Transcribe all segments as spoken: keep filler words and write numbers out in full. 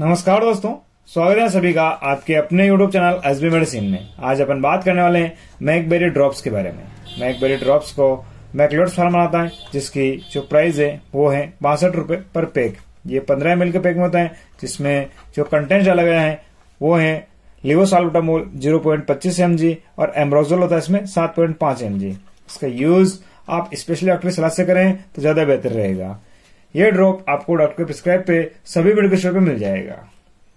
नमस्कार दोस्तों, स्वागत है सभी का आपके अपने यूट्यूब चैनल एसबी मेडिसिन में। आज अपन बात करने वाले हैं मैकबेरी ड्रॉप्स के बारे में। मैकबेरी ड्रॉप्स को मैकलोड्स फार्मा आता है, जिसकी जो प्राइस है वो है बासठ रूपए पर पैक। ये पंद्रह एम एल के पैक में होता है, जिसमें जो कंटेंट डाला गया है वो है लिवोसाल्बुटामोल जीरो पॉइंट पच्चीस एम जी और एम्ब्रोक्सोल होता है इसमें सात पॉइंट पांच एम जी। इसका यूज आप स्पेशली डॉक्टर की सलाह से करें तो ज्यादा बेहतर रहेगा। ये ड्रॉप आपको डॉक्टर के प्रिस्क्राइब पे सभी मेडिकल स्टोर पे मिल जाएगा।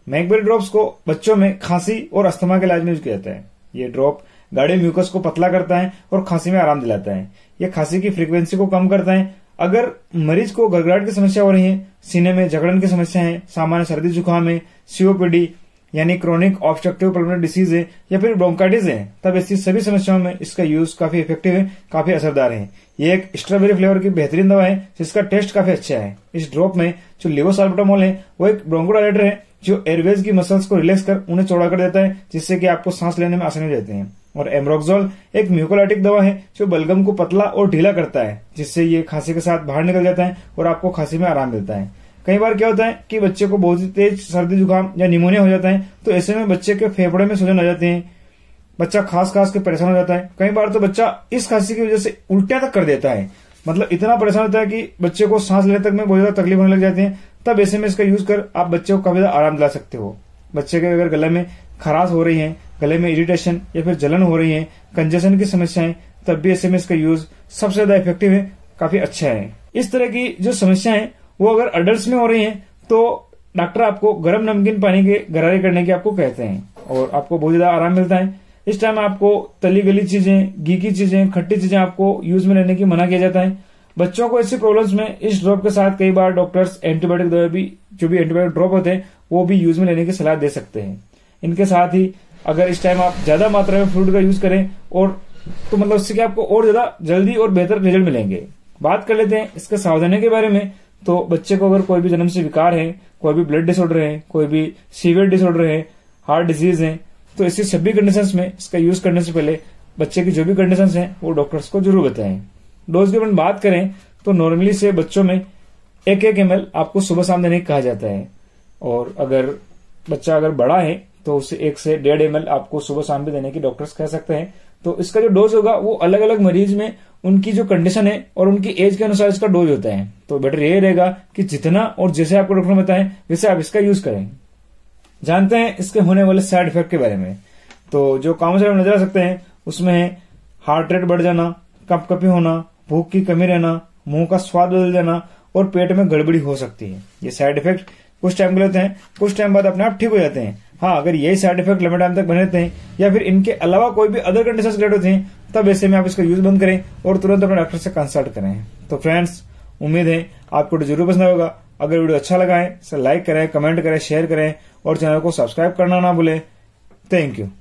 मैकबेरी ड्रॉप्स को बच्चों में खांसी और अस्थमा के इलाज में यूज किया जाता है। ये ड्रॉप गाढ़े म्यूकस को पतला करता है और खांसी में आराम दिलाता है। ये खांसी की फ्रीक्वेंसी को कम करता है। अगर मरीज को गड़गड़ाहट की समस्या हो रही है, सीने में जकड़न की समस्या है, सामान्य सर्दी जुकाम है, सीओपीडी यानी क्रोनिक ऑब्स्ट्रक्टिव पल्मोनरी डिसीज है या फिर ब्रोंकाइटिस है, तब ऐसी सभी समस्याओं में इसका यूज काफी इफेक्टिव है, काफी असरदार है। ये एक स्ट्रॉबेरी फ्लेवर की बेहतरीन दवा है, जिसका टेस्ट काफी अच्छा है। इस ड्रॉप में जो लिवोसाल्बुटामोल है वो एक ब्रोंकोडाइलेटर है, जो एयरवेज की मसल्स को रिलैक्स कर उन्हें चौड़ा कर देता है, जिससे कि आपको सांस लेने में आसानी रहती है। और एम्ब्रोक्सोल एक म्यूकोलाइटिक दवा है, जो बलगम को पतला और ढीला करता है, जिससे ये खांसी के साथ बाहर निकल जाता है और आपको खांसी में आराम देता है। कई बार क्या होता है कि बच्चे को बहुत ही तेज सर्दी जुकाम या निमोनिया हो जाता है, तो ऐसे में बच्चे के फेफड़े में सूजन आ जाते हैं, बच्चा खास खास के परेशान हो जाता है। कई बार तो बच्चा इस खांसी की वजह से उल्टियां तक कर देता है, मतलब इतना परेशान होता है कि बच्चे को सांस लेने तक में बहुत ज्यादा तकलीफ होने लग जाती है। तब ऐसे में इसका यूज कर आप बच्चे को काफी ज्यादा आराम दिला सकते हो। बच्चे के अगर गले में खराश हो रही है, गले में इरिटेशन या फिर जलन हो रही है, कंजेशन की समस्या है, तब भी ऐसे में इसका यूज सबसे ज्यादा इफेक्टिव है, काफी अच्छा है। इस तरह की जो समस्या है वो अगर अडल्ट में हो रही है तो डॉक्टर आपको गर्म नमकीन पानी के गरारे करने के आपको कहते हैं और आपको बहुत ज्यादा आराम मिलता है। इस टाइम आपको तली गली चीजें, घी की चीजें, खट्टी चीजें आपको यूज में लेने की मना किया जाता है। बच्चों को ऐसी प्रॉब्लम्स में इस ड्रॉप के साथ कई बार डॉक्टर्स एंटीबायोटिक दवा भी, जो भी एंटीबायोटिक ड्रॉप होते हैं वो भी यूज में लेने की सलाह दे सकते हैं। इनके साथ ही अगर इस टाइम आप ज्यादा मात्रा में फ्रूट का यूज करें और तो मतलब इससे कि आपको और ज्यादा जल्दी और बेहतर रिजल्ट मिलेंगे। बात कर लेते हैं इसके सावधानी के बारे में। तो बच्चे को अगर कोई भी जन्म से विकार है, कोई भी ब्लड डिसऑर्डर है, कोई भी सीवियर डिसऑर्डर है, हार्ट डिजीज है, तो ऐसी सभी कंडीशंस में इसका यूज करने से पहले बच्चे की जो भी कंडीशंस हैं वो डॉक्टर्स को जरूर बताएं। डोज की अपन बात करें तो नॉर्मली से बच्चों में एक एक एम एल आपको सुबह शाम देने कहा जाता है। और अगर बच्चा अगर बड़ा है तो उसे एक से डेढ़ एम एल आपको सुबह शाम भी देने की डॉक्टर्स कह सकते हैं। तो इसका जो डोज होगा वो अलग अलग मरीज में उनकी जो कंडीशन है और उनकी एज के अनुसार इसका डोज होता है। तो बेटर ये रहेगा कि जितना और जैसे आपको डॉक्टर बताएं वैसे आप इसका यूज करें। जानते हैं इसके होने वाले साइड इफेक्ट के बारे में। तो जो काम से नजर आ सकते हैं उसमें है हार्ट रेट बढ़ जाना, कपकपी होना, भूख की कमी रहना, मुंह का स्वाद बदल जाना और पेट में गड़बड़ी हो सकती है। ये साइड इफेक्ट कुछ टाइम के होते हैं, कुछ टाइम बाद अपने आप ठीक हो जाते हैं। हाँ, अगर यही साइड इफेक्ट लंबे टाइम तक बने रहते हैं या फिर इनके अलावा कोई भी अदर कंडीशंस क्रिएट होते हैं, तब ऐसे में आप इसका यूज बंद करें और तुरंत अपने डॉक्टर से कंसल्ट करें। तो फ्रेंड्स, उम्मीद है आपको जरूर पसंद होगा। अगर वीडियो अच्छा लगा है इसे लाइक करें, कमेंट करें, शेयर करें और चैनल को सब्सक्राइब करना ना भूलें। Thank you.